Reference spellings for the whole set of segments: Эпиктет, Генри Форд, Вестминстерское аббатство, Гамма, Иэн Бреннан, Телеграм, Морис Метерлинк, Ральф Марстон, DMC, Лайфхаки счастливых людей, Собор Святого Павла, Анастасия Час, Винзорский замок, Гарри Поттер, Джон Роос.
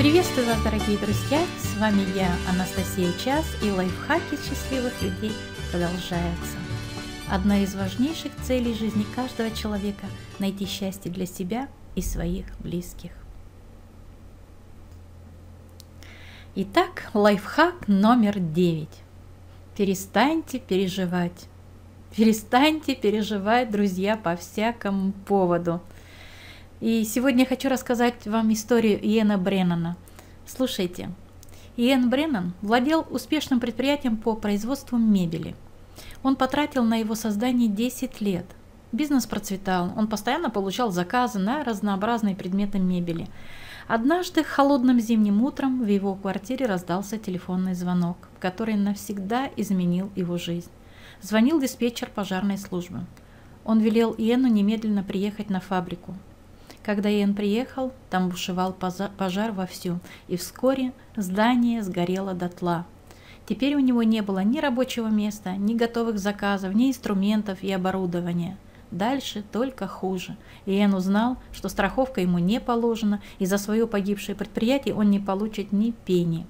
Приветствую вас, дорогие друзья! С вами я, Анастасия Час, и лайфхаки счастливых людей продолжаются. Одна из важнейших целей жизни каждого человека – найти счастье для себя и своих близких. Итак, лайфхак номер 9. Перестаньте переживать. Перестаньте переживать, друзья, по всякому поводу. И сегодня я хочу рассказать вам историю Иэна Бреннана. Слушайте, Иэн Бреннан владел успешным предприятием по производству мебели. Он потратил на его создание 10 лет. Бизнес процветал, он постоянно получал заказы на разнообразные предметы мебели. Однажды холодным зимним утром в его квартире раздался телефонный звонок, который навсегда изменил его жизнь. Звонил диспетчер пожарной службы. Он велел Иэну немедленно приехать на фабрику. Когда Иэн приехал, там бушевал пожар вовсю, и вскоре здание сгорело дотла. Теперь у него не было ни рабочего места, ни готовых заказов, ни инструментов и оборудования. Дальше только хуже. Иэн узнал, что страховка ему не положена, и за свое погибшее предприятие он не получит ни пени.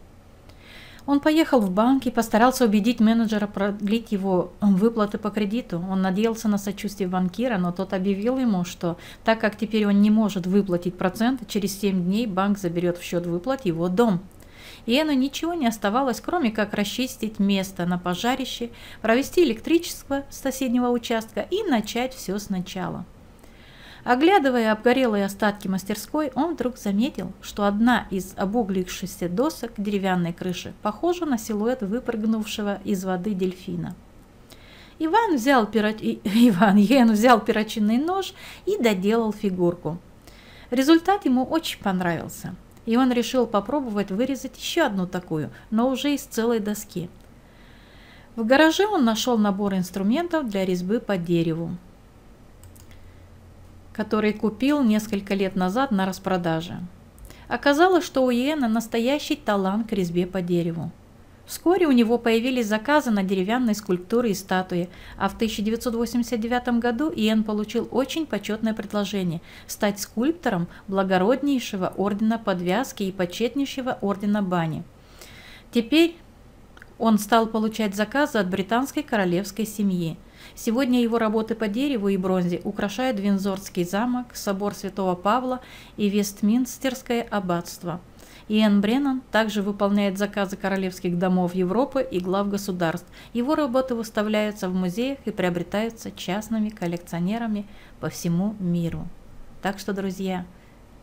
Он поехал в банк и постарался убедить менеджера продлить его выплаты по кредиту. Он надеялся на сочувствие банкира, но тот объявил ему, что так как теперь он не может выплатить процент, через 7 дней банк заберет в счет выплат его дом. Иэну ничего не оставалось, кроме как расчистить место на пожарище, провести электричество с соседнего участка и начать все сначала. Оглядывая обгорелые остатки мастерской, он вдруг заметил, что одна из обуглившихся досок деревянной крыши похожа на силуэт выпрыгнувшего из воды дельфина. Иэн взял перочинный нож и доделал фигурку. Результат ему очень понравился, и он решил попробовать вырезать еще одну такую, но уже из целой доски. В гараже он нашел набор инструментов для резьбы по дереву, который купил несколько лет назад на распродаже. Оказалось, что у Иэна настоящий талант к резьбе по дереву. Вскоре у него появились заказы на деревянные скульптуры и статуи, а в 1989 году Иэн получил очень почетное предложение стать скульптором благороднейшего ордена Подвязки и почетнейшего ордена Бани. Теперь он стал получать заказы от британской королевской семьи. Сегодня его работы по дереву и бронзе украшают Винзорский замок, Собор Святого Павла и Вестминстерское аббатство. Иэн Бреннан также выполняет заказы королевских домов Европы и глав государств. Его работы выставляются в музеях и приобретаются частными коллекционерами по всему миру. Так что, друзья,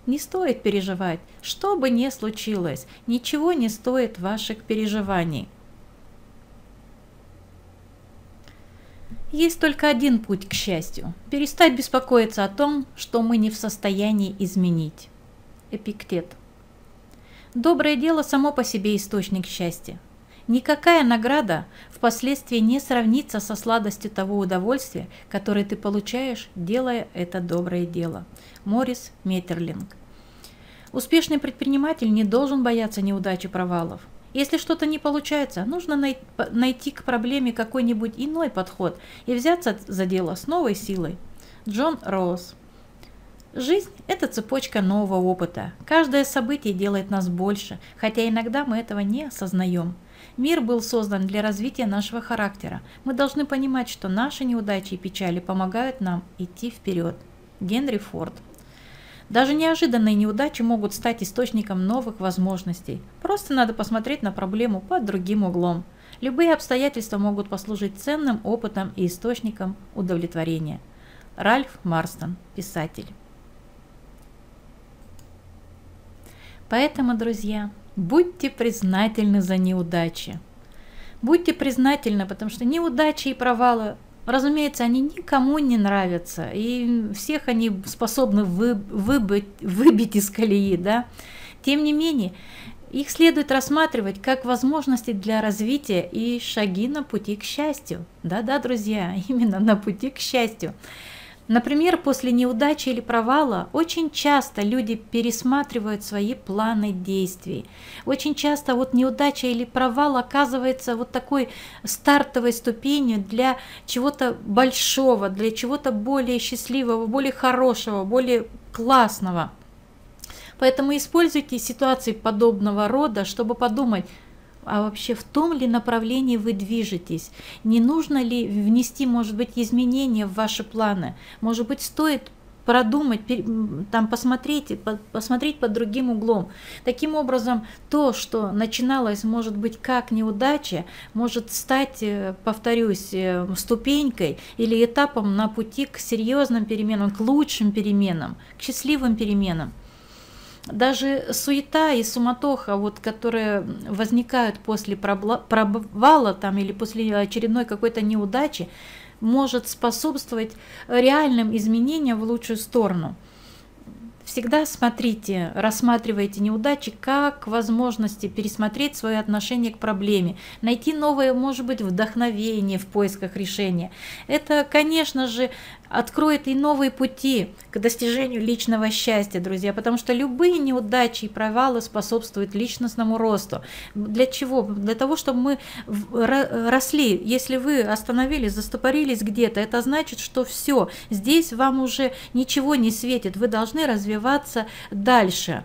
не стоит переживать, что бы ни случилось, ничего не стоит ваших переживаний. Есть только один путь к счастью – перестать беспокоиться о том, что мы не в состоянии изменить. Эпиктет. Доброе дело само по себе источник счастья. Никакая награда впоследствии не сравнится со сладостью того удовольствия, которое ты получаешь, делая это доброе дело. Морис Метерлинк. Успешный предприниматель не должен бояться неудач и провалов. Если что-то не получается, нужно найти к проблеме какой-нибудь иной подход и взяться за дело с новой силой. Джон Роос. Жизнь – это цепочка нового опыта. Каждое событие делает нас больше, хотя иногда мы этого не осознаем. Мир был создан для развития нашего характера. Мы должны понимать, что наши неудачи и печали помогают нам идти вперед. Генри Форд. Даже неожиданные неудачи могут стать источником новых возможностей. Просто надо посмотреть на проблему под другим углом. Любые обстоятельства могут послужить ценным опытом и источником удовлетворения. Ральф Марстон, писатель. Поэтому, друзья, будьте признательны за неудачи. Будьте признательны, потому что неудачи и провалы, разумеется, они никому не нравятся, и всех они способны выбить из колеи, да? Тем не менее, их следует рассматривать как возможности для развития и шаги на пути к счастью. Да-да, друзья, именно на пути к счастью. Например, после неудачи или провала очень часто люди пересматривают свои планы действий. Очень часто вот неудача или провал оказывается вот такой стартовой ступенью для чего-то большого, для чего-то более счастливого, более хорошего, более классного. Поэтому используйте ситуации подобного рода, чтобы подумать, а вообще в том ли направлении вы движетесь, не нужно ли внести, может быть, изменения в ваши планы, может быть, стоит продумать, там посмотреть под другим углом. Таким образом, то, что начиналось, может быть, как неудача, может стать, повторюсь, ступенькой или этапом на пути к серьезным переменам, к лучшим переменам, к счастливым переменам. Даже суета и суматоха, вот, которые возникают после провала там, или после очередной какой-то неудачи, может способствовать реальным изменениям в лучшую сторону. Всегда смотрите, рассматривайте неудачи как возможности пересмотреть свое отношение к проблеме, найти новое, может быть, вдохновение в поисках решения. Это, конечно же, откроет и новые пути к достижению личного счастья, друзья, потому что любые неудачи и провалы способствуют личностному росту. Для чего? Для того, чтобы мы росли. Если вы остановились, застопорились где-то, это значит, что все, здесь вам уже ничего не светит, вы должны развиваться дальше.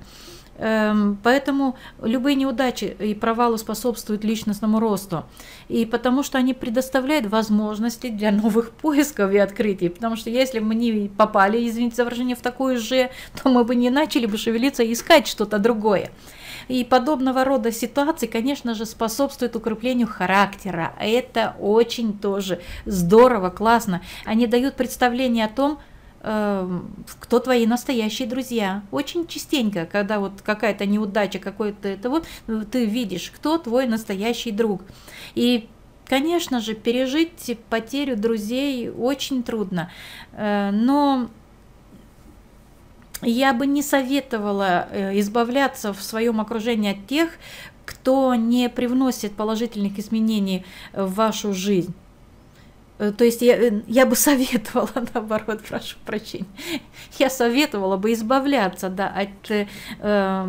Поэтому любые неудачи и провалы способствуют личностному росту, и потому что они предоставляют возможности для новых поисков и открытий, потому что если мы не попали, извините за выражение, в такую же, то мы бы не начали бы шевелиться и искать что-то другое. И подобного рода ситуации, конечно же, способствуют укреплению характера. Это очень тоже здорово, классно. Они дают представление о том, кто твои настоящие друзья. Очень частенько, когда вот какая-то неудача, какой-то это вот, ты видишь, кто твой настоящий друг. И, конечно же, пережить потерю друзей очень трудно, но я бы не советовала избавляться в своем окружении от тех, кто не привносит положительных изменений в вашу жизнь. То есть я бы советовала, наоборот, прошу прощения, я советовала бы избавляться, да, от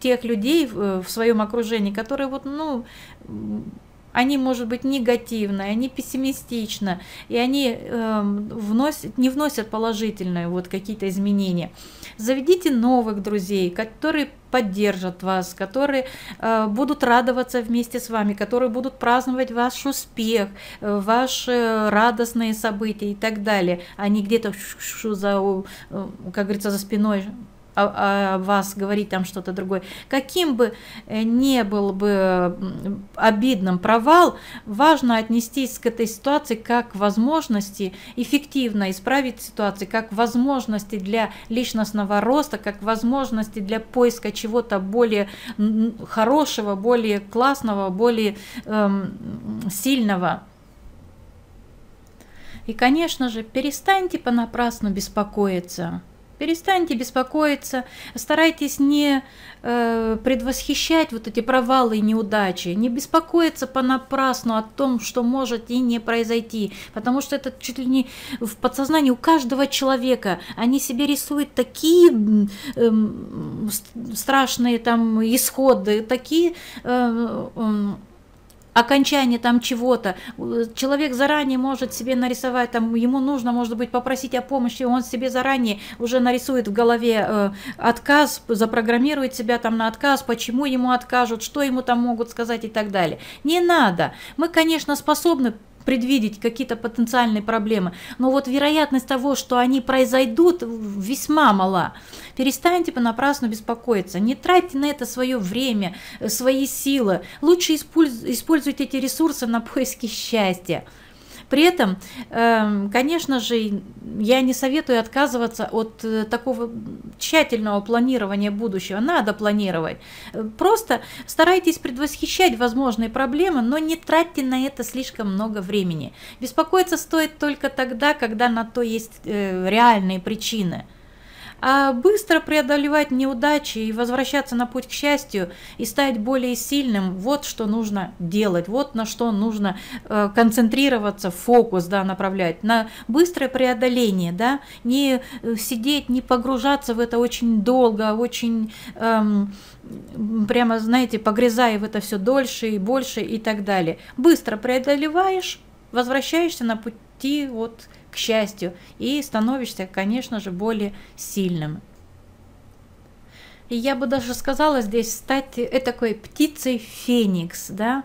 тех людей в своем окружении, которые вот, ну, они, может быть, негативные, они пессимистичны, и они не вносят положительные вот какие-то изменения. Заведите новых друзей, которые поддержат вас, которые будут радоваться вместе с вами, которые будут праздновать ваш успех, ваши радостные события и так далее. Они где-то, как говорится, за спиной о вас говорить там что-то другое. Каким бы ни был бы обидным провал, важно отнестись к этой ситуации как к возможности эффективно исправить ситуацию, как к возможности для личностного роста, как к возможности для поиска чего-то более хорошего, более классного, более сильного. И, конечно же, перестаньте понапрасну беспокоиться. Перестаньте беспокоиться, старайтесь не предвосхищать вот эти провалы и неудачи, не беспокоиться понапрасну о том, что может и не произойти, потому что это чуть ли не в подсознании у каждого человека. Они себе рисуют такие страшные там исходы, такие... окончание там чего-то. Человек заранее может себе нарисовать, там ему нужно, может быть, попросить о помощи, он себе заранее уже нарисует в голове отказ, запрограммирует себя там на отказ, почему ему откажут, что ему там могут сказать и так далее. Не надо. Мы, конечно, способны предвидеть какие-то потенциальные проблемы, но вот вероятность того, что они произойдут, весьма мала. Перестаньте понапрасну беспокоиться, не тратьте на это свое время, свои силы, лучше используйте эти ресурсы на поиски счастья. При этом, конечно же, я не советую отказываться от такого тщательного планирования будущего. Надо планировать. Просто старайтесь предвосхищать возможные проблемы, но не тратьте на это слишком много времени. Беспокоиться стоит только тогда, когда на то есть реальные причины. А быстро преодолевать неудачи и возвращаться на путь к счастью и стать более сильным – вот что нужно делать, вот на что нужно концентрироваться, фокус, да, направлять, на быстрое преодоление, да, не сидеть, не погружаться в это очень долго, очень, прямо, знаете, погрязая в это все дольше и больше и так далее. Быстро преодолеваешь, возвращаешься на пути вот к счастью и становишься, конечно же, более сильным. И я бы даже сказала здесь стать такой птицей феникс. Да?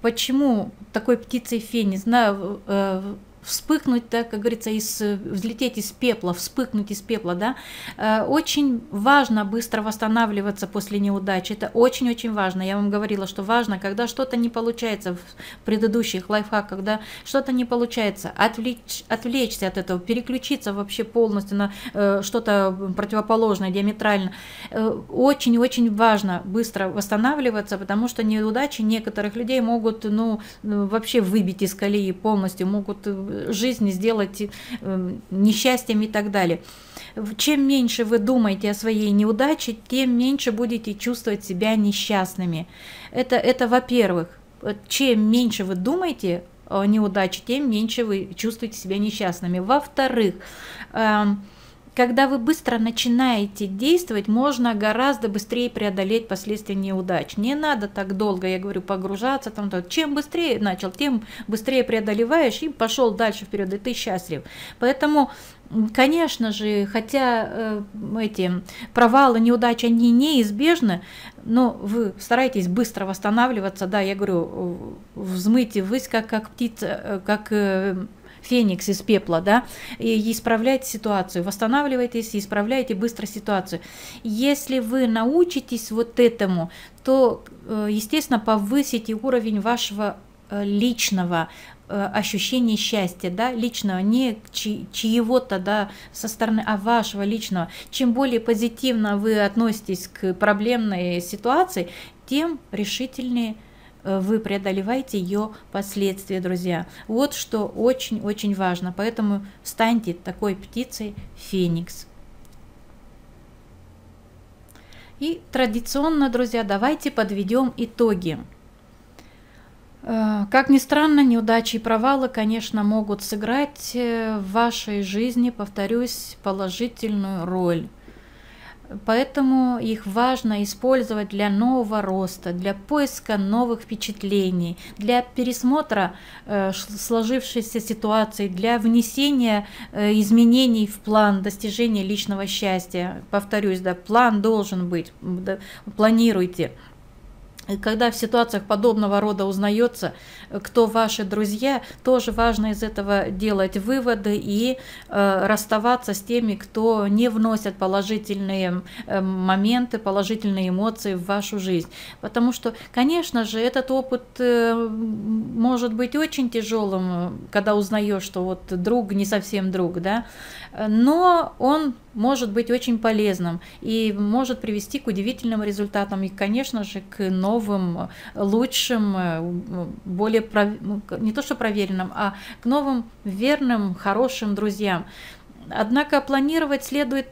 Почему такой птицей феникс? Вспыхнуть, да, как говорится, взлететь из пепла, вспыхнуть из пепла, да, очень важно быстро восстанавливаться после неудачи, это очень-очень важно, я вам говорила, что важно, когда что-то не получается в предыдущих лайфхаках, когда что-то не получается, отвлечься от этого, переключиться вообще полностью на что-то противоположное, диаметрально, очень-очень важно быстро восстанавливаться, потому что неудачи некоторых людей могут, ну, вообще выбить из колеи полностью, могут жизни сделать несчастьем и так далее. Чем меньше вы думаете о своей неудаче, тем меньше будете чувствовать себя несчастными. Это во-первых. Чем меньше вы думаете о неудаче, тем меньше вы чувствуете себя несчастными. Во-вторых, когда вы быстро начинаете действовать, можно гораздо быстрее преодолеть последствия неудач. Не надо так долго, я говорю, погружаться. Чем быстрее начал, тем быстрее преодолеваешь и пошел дальше вперед, и ты счастлив. Поэтому, конечно же, хотя эти провалы, неудачи, они неизбежны, но вы стараетесь быстро восстанавливаться. Да, я говорю, взмыть ввысь, как птица, как феникс из пепла, да, и исправляйте ситуацию, восстанавливайтесь и исправляйте быстро ситуацию. Если вы научитесь вот этому, то, естественно, повысите уровень вашего личного ощущения счастья, да, личного, не чьего-то, да, со стороны, а вашего личного. Чем более позитивно вы относитесь к проблемной ситуации, тем решительнее вы преодолеваете ее последствия, друзья. Вот что очень-очень важно. Поэтому станьте такой птицей феникс. И традиционно, друзья, давайте подведем итоги. Как ни странно, неудачи и провалы, конечно, могут сыграть в вашей жизни, повторюсь, положительную роль. Поэтому их важно использовать для нового роста, для поиска новых впечатлений, для пересмотра сложившейся ситуации, для внесения изменений в план достижения личного счастья. Повторюсь, да, план должен быть, да, планируйте. Когда в ситуациях подобного рода узнается, кто ваши друзья, тоже важно из этого делать выводы и расставаться с теми, кто не вносит положительные моменты, положительные эмоции в вашу жизнь. Потому что, конечно же, этот опыт может быть очень тяжелым, когда узнаешь, что вот друг не совсем друг, да, но он может быть очень полезным и может привести к удивительным результатам и, конечно же, к новым, лучшим, более, не то что проверенным, а к новым, верным, хорошим друзьям. Однако планировать следует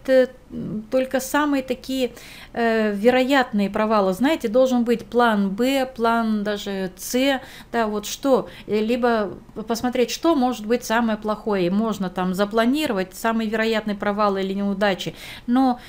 только самые такие вероятные провалы. Знаете, должен быть план Б, план даже С, да, вот что. Либо посмотреть, что может быть самое плохое. Можно там запланировать самые вероятные провалы или неудачи. Но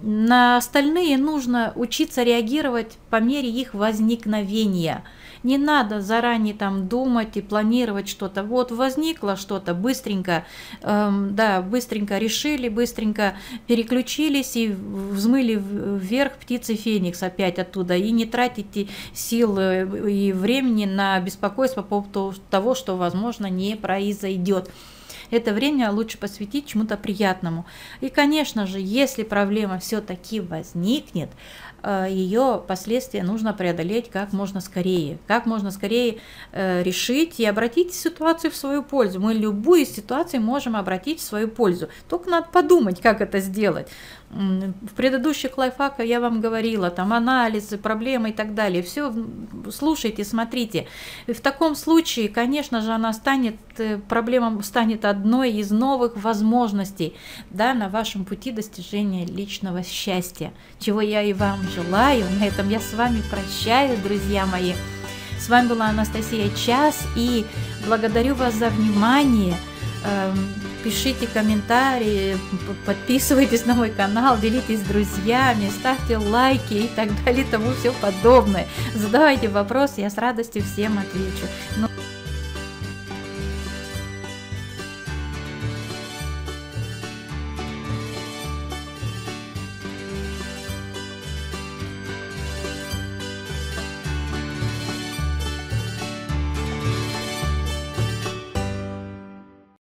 на остальные нужно учиться реагировать по мере их возникновения. Не надо заранее там думать и планировать что-то. Вот возникло что-то, быстренько, да, быстренько решили, быстренько переключились и взмыли вверх птицы феникс опять оттуда. И не тратите сил и времени на беспокойство по поводу того, что, возможно, не произойдет. Это время лучше посвятить чему-то приятному. И, конечно же, если проблема все-таки возникнет, ее последствия нужно преодолеть как можно скорее. Как можно скорее решить и обратить ситуацию в свою пользу. Мы любую ситуацию можем обратить в свою пользу. Только надо подумать, как это сделать. В предыдущих лайфхаках я вам говорила, там анализы, проблемы и так далее. Все слушайте, смотрите. И в таком случае, конечно же, она станет, проблема станет одной из новых возможностей, да, на вашем пути достижения личного счастья. Чего я и вам желаю. На этом я с вами прощаюсь, друзья мои. С вами была Анастасия Час, и благодарю вас за внимание. Пишите комментарии, подписывайтесь на мой канал, делитесь с друзьями, ставьте лайки и так далее, тому все подобное. Задавайте вопросы, я с радостью всем отвечу.